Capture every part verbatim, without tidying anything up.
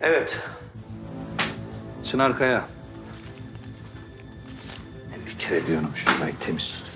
Evet. Çınarkaya. Ben bir kere diyorum şurayı temiz tutun.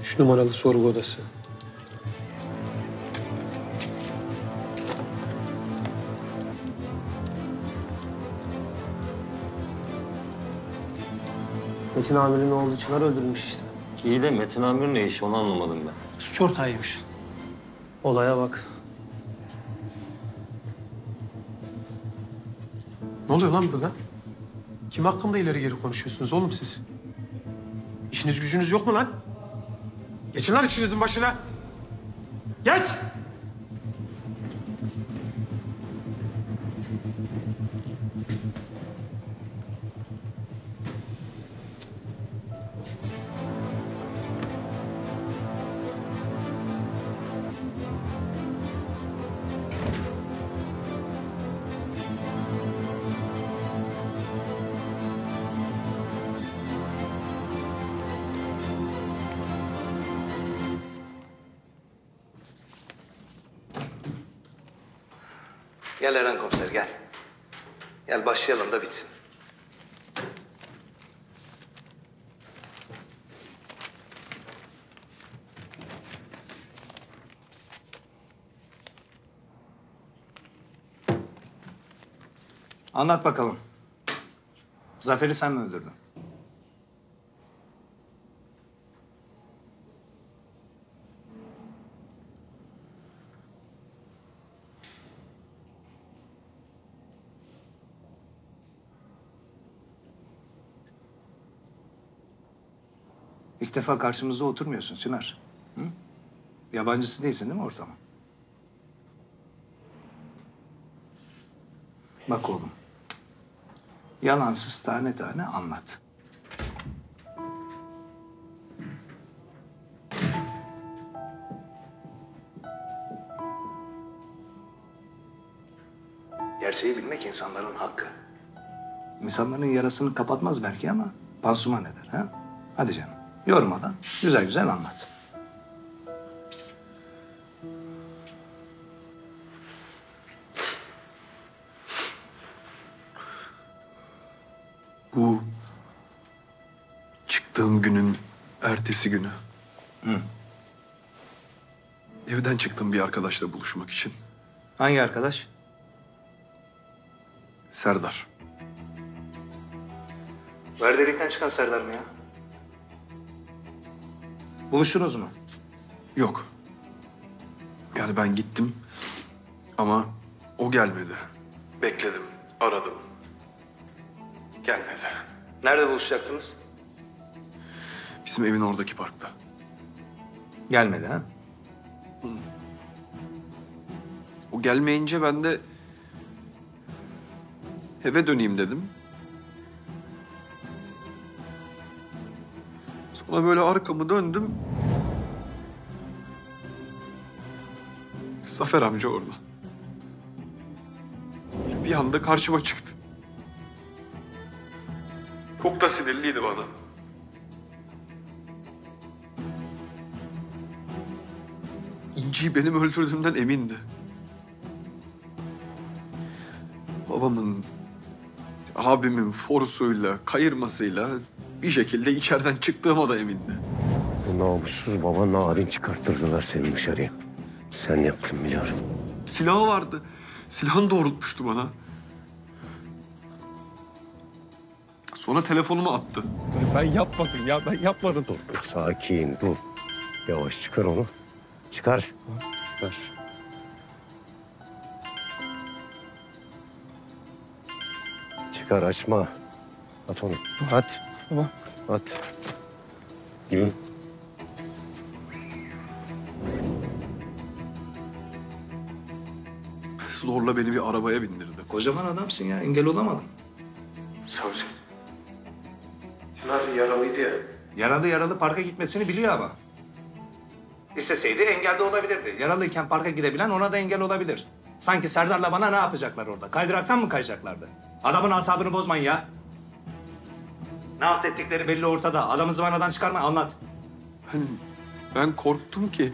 Üç numaralı sorgu odası. Metin Amir'in oğlu Çınar öldürülmüş işte. İyi de Metin Amir'in ne işi onu anlamadım ben. Suç ortağıymış. Olaya bak. Ne oluyor lan burada? Kim hakkında ileri geri konuşuyorsunuz oğlum siz? İşiniz gücünüz yok mu lan? Geçin lan işinizin başına. Geç! Gel Eren komiser, gel. Gel başlayalım da bitsin. Anlat bakalım. Zafer'i sen mi öldürdün? İlk defa karşımızda oturmuyorsun Çınar. Hı? Yabancısı değilsin değil mi ortama? Bak oğlum. Yalansız tane tane anlat. Gerçeği bilmek insanların hakkı. İnsanların yarasını kapatmaz belki ama pansuman eder ha? Hadi canım. Yormadan güzel güzel anlat. Bu çıktığım günün ertesi günü. Hı. Evden çıktım bir arkadaşla buluşmak için. Hangi arkadaş? Serdar. Verdelikten çıkan Serdar mı ya? Buluştunuz mu? Yok. Yani ben gittim ama o gelmedi. Bekledim, aradım. Gelmedi. Nerede buluşacaktınız? Bizim evin oradaki parkta. Gelmedi ha? O gelmeyince ben de eve döneyim dedim. Ona böyle arkamı döndüm. Zafer amca orada. Bir anda karşıma çıktı. Çok da sinirliydi bana. İnci'yi benim öldürdüğümden emindi. Babamın, abimin forsuyla, kayırmasıyla... Bir şekilde içeriden çıktığıma da emindi. Bu namussuz baba narin çıkarttırdılar seni dışarıya. Sen yaptın biliyorum. Silahı vardı. Silahını doğrultmuştu bana. Sonra telefonumu attı. Ben yapmadım ya, ben yapmadım. Dur, dur. Sakin, dur. Yavaş çıkar onu. Çıkar. Çıkar. Çıkar, açma. At onu. At. Tamam. At. Gidin. zorla beni bir arabaya bindirdi. Kocaman adamsın ya, engel olamadın. Savcı, Çınar yaralıydı ya. Yaralı yaralı parka gitmesini biliyor ama. İsteseydi engelde olabilirdi. Yaralıyken parka gidebilen ona da engel olabilir. Sanki Serdar'la bana ne yapacaklar orada? Kaydıraktan mı kayacaklardı? Adamın asabını bozmayın ya. Ne halt ettikleri belli ortada. Adamı zıvanadan çıkarma, anlat. Ben, ben korktum ki.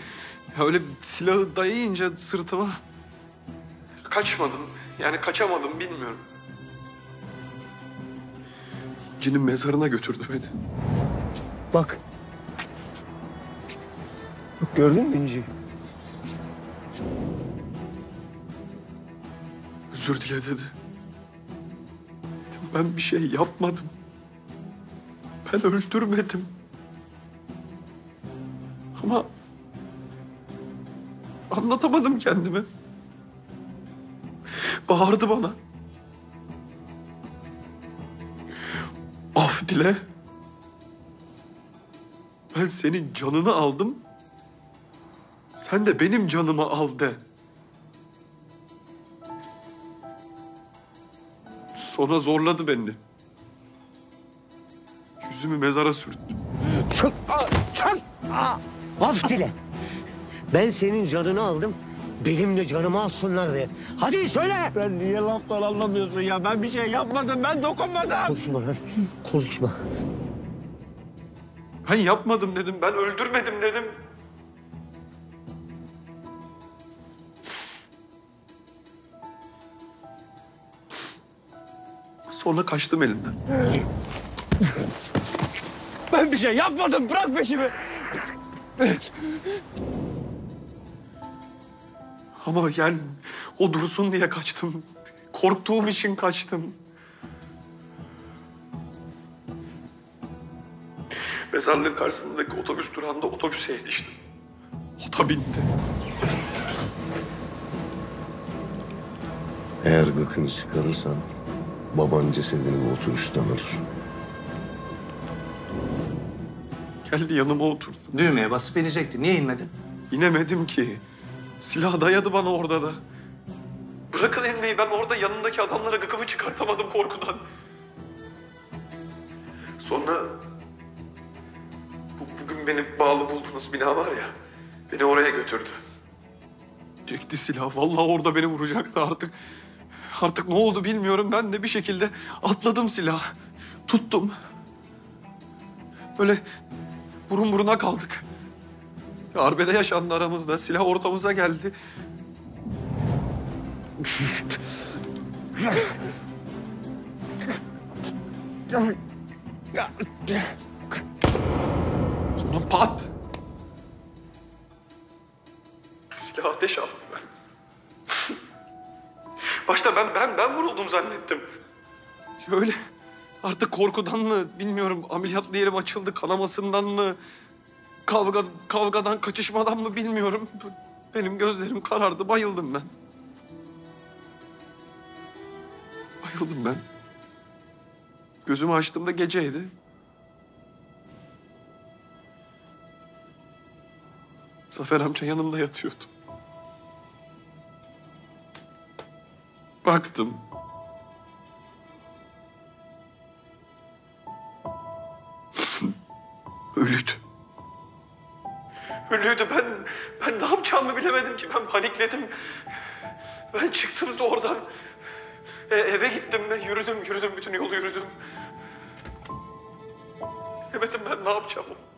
Ya öyle silahı dayayınca sırtıma... Kaçmadım. Yani kaçamadım, bilmiyorum. Cinin mezarına götürdü beni. Bak. Bak gördün mü İnci'yi? Özür dile dedi. Dedim ben bir şey yapmadım. Ben öldürmedim. Ama anlatamadım kendime. Bağırdı bana. Af dile. Ben senin canını aldım. Sen de benim canımı al de. Sonra zorladı beni. Yüzümü mezara sürdü. Çık! Çık! Af dile. Ben senin canını aldım. Benim de canımı alsınlar diye. Hadi söyle! Sen niye laftan anlamıyorsun ya? Ben bir şey yapmadım, ben dokunmadım. Konuşma lan, konuşma. Ben yapmadım dedim, ben öldürmedim dedim. Sonra kaçtım elinden. Ben bir şey yapmadım, bırak peşimi. Ama yani o dursun diye kaçtım. Korktuğum için kaçtım. Mezarlığın karşısındaki otobüs durağında otobüse yetiştim. Ota bindi. Eğer gıkını çıkarırsan baban cesedini oturuştan alır. Geldi yanıma oturdu. Düğmeye basıp inecekti. Niye inmedin? İnemedim ki. Silah dayadı bana orada da. Bırakın inmeyi, ben orada yanındaki adamlara gıkımı çıkartamadım korkudan. Sonra... Bu, bugün beni bağlı bulduğunuz bina var ya... Beni oraya götürdü. Çekti silah. Vallahi orada beni vuracaktı artık. Artık ne oldu bilmiyorum. Ben de bir şekilde atladım silah. Tuttum. Böyle burun buruna kaldık. Arbede yaşandı aramızda. Silah ortamıza geldi. Sonra pat. Silah ateş aldım ben. Başta ben ben ben vuruldum zannettim. Şöyle artık korkudan mı bilmiyorum, ameliyatlı yerim açıldı, kanamasından mı, kavga kavgadan kaçışmadan mı bilmiyorum. Benim gözlerim karardı, bayıldım ben. Bayıldım ben. Gözümü açtığımda geceydi. Zafer amca yanımda yatıyordu. Baktım. Ölüydü. Ölüydü. Ben ben ne yapacağımı bilemedim ki. Ben panikledim. Ben çıktım da oradan. E, eve gittim. Ben yürüdüm, yürüdüm. Bütün yolu yürüdüm. Demedim ben ne yapacağım.